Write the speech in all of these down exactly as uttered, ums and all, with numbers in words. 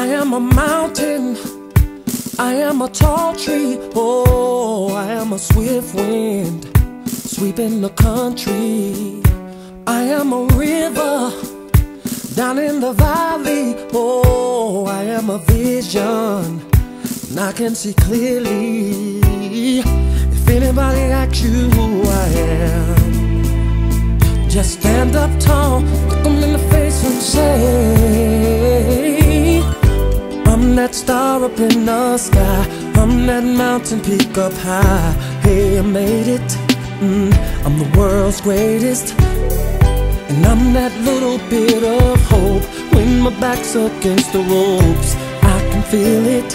I am a mountain, I am a tall tree. Oh, I am a swift wind, sweeping the country. I am a river, down in the valley. Oh, I am a vision, and I can see clearly. If anybody asks you who I am, just stand up tall, look them in the face and say, I'm that star up in the sky, I'm that mountain peak up high. Hey, I made it, mm, I'm the world's greatest. And I'm that little bit of hope, when my back's against the ropes, I can feel it,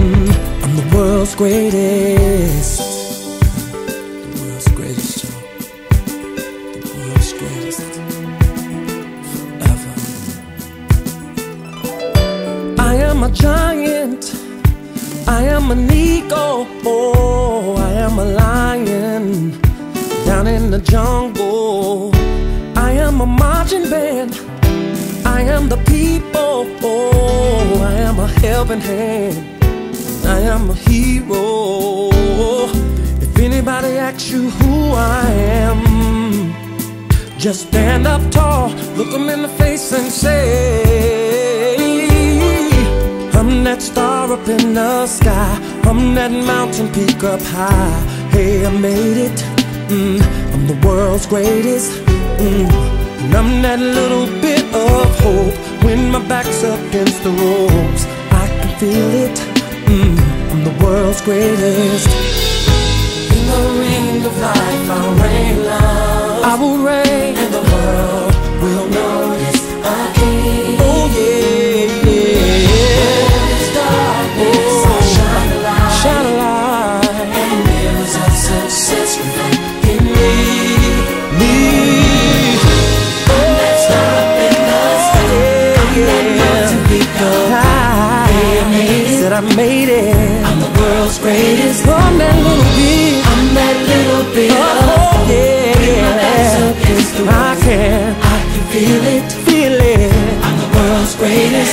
mm, I'm the world's greatest. The world's greatest, y'all. The world's greatest ever. I am a giant, I am an eagle. Oh, I am a lion, down in the jungle. I am a marching band, I am the people. Oh, I am a helping hand, I am a hero. If anybody asks you who I am, just stand up tall, look them in the face and say, I'm that star up in the sky, I'm that mountain peak up high. Hey, I made it, mm, I'm the world's greatest. And I'm that little bit of hope, when my back's against the ropes, I can feel it, mm, I'm the world's greatest. In the ring of life I'll reign love, I will reign, and the world will notice I came. Oh yeah, yeah. When it's darkness, oh, I'll shine a light, shine a light. And mirrors of success reflect in me. I made it, I'm the world's greatest. Oh, I'm that little bit, I'm that little bit. Oh, yeah, yeah. I can, I can feel it, feel it. I'm the world's greatest.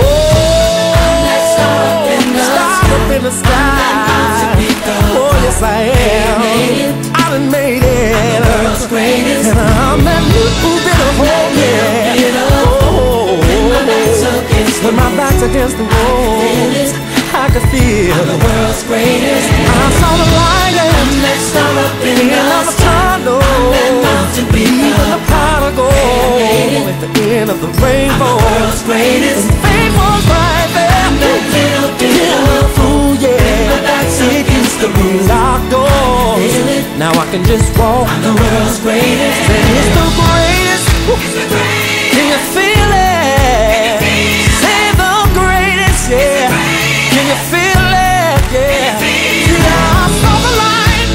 Whoa, I'm that star up in the sky, up in the sky. Oh, yes I am. I done made it. I'm the world's greatest. And I'm that little bit of hope, yeah. When my back's against the wall, I could feel I'm the world's greatest. I saw the light and the next star up in the tunnel. I'm that mountain peak, even the pot of gold at the end of the rainbow. I'm the world's greatest. And fame was right there. I'm that little bit of fool, yeah. When my back's against the wall, locked doors. Now I can just walk. I'm the world's greatest. And it's the greatest. It's the greatest. Can you feel it? Yeah, can you feel it? Yeah, yeah. I saw the light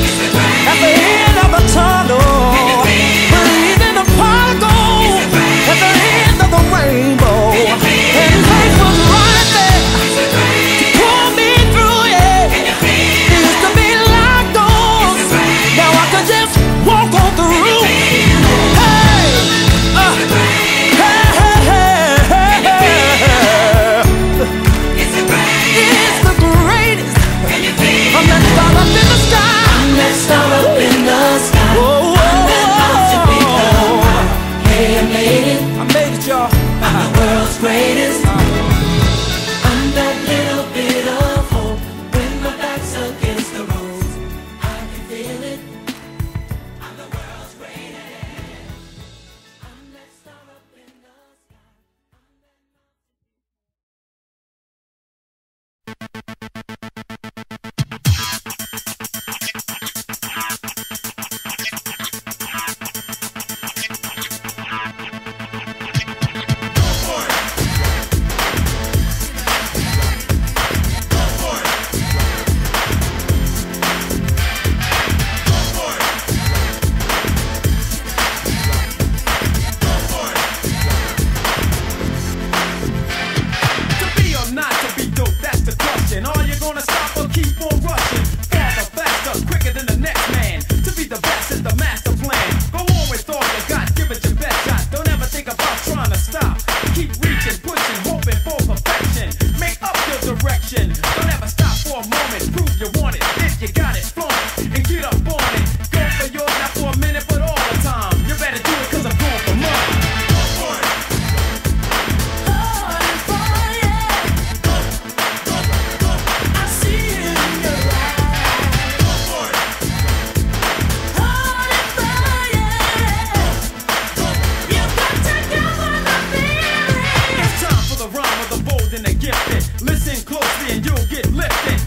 at the end of the tunnel, believe in the pot of gold at the end of the rainbow. And faith was right there to pull me through, yeah. It used to be like gold, now I can just walk on through. Hey, uh, gifted. Listen closely and you'll get lifted.